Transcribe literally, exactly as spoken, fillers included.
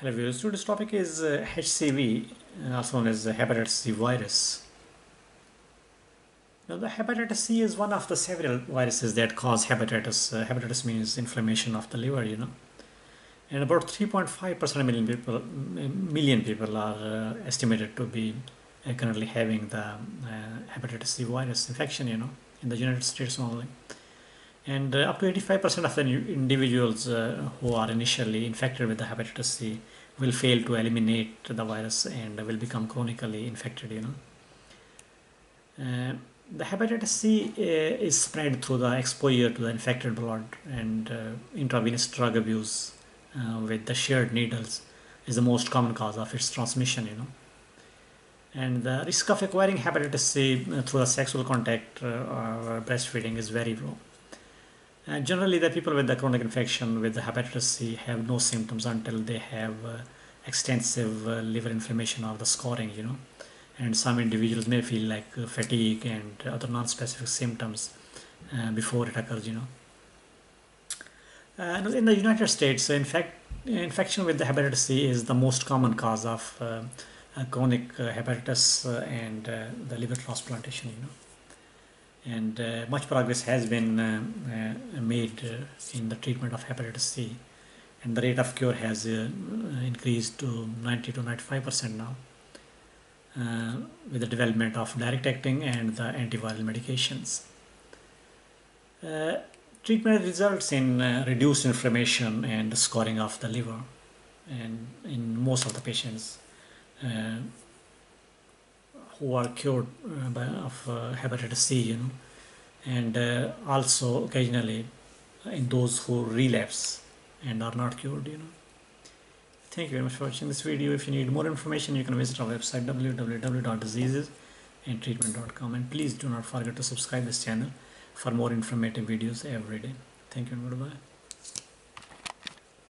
Hello viewers, today's topic is uh, H C V, also known as the Hepatitis C virus. Now the Hepatitis C is one of the several viruses that cause hepatitis. Uh, hepatitis means inflammation of the liver, you know. And about three point five percent of million people, million people are uh, estimated to be uh, currently having the uh, Hepatitis C virus infection, you know, in the United States only. And uh, up to eighty-five percent of the individuals uh, who are initially infected with the hepatitis C will fail to eliminate the virus and will become chronically infected, you know. Uh, the hepatitis C uh, is spread through the exposure to the infected blood, and uh, intravenous drug abuse uh, with the shared needles is the most common cause of its transmission, you know. And the risk of acquiring hepatitis C through the sexual contact uh, or breastfeeding is very low. Uh, generally, the people with the chronic infection with the hepatitis C have no symptoms until they have uh, extensive uh, liver inflammation or the scarring, you know. And some individuals may feel like uh, fatigue and other non-specific symptoms uh, before it occurs, you know. Uh, in the United States, in fact, infection with the hepatitis C is the most common cause of uh, chronic uh, hepatitis uh, and uh, the liver transplantation, you know. And uh, much progress has been uh, uh, made uh, in the treatment of hepatitis C, and the rate of cure has uh, increased to ninety to ninety-five percent now uh, with the development of direct acting and the antiviral medications. Uh, treatment results in uh, reduced inflammation and the scarring of the liver, and in most of the patients uh, who are cured uh, by, of uh, hepatitis C, you know, and uh, also occasionally in those who relapse and are not cured, you know. Thank you very much for watching this video. If you need more information, you can visit our website w w w dot diseases and treatment dot com, and please do not forget to subscribe this channel for more informative videos every day. Thank you and goodbye.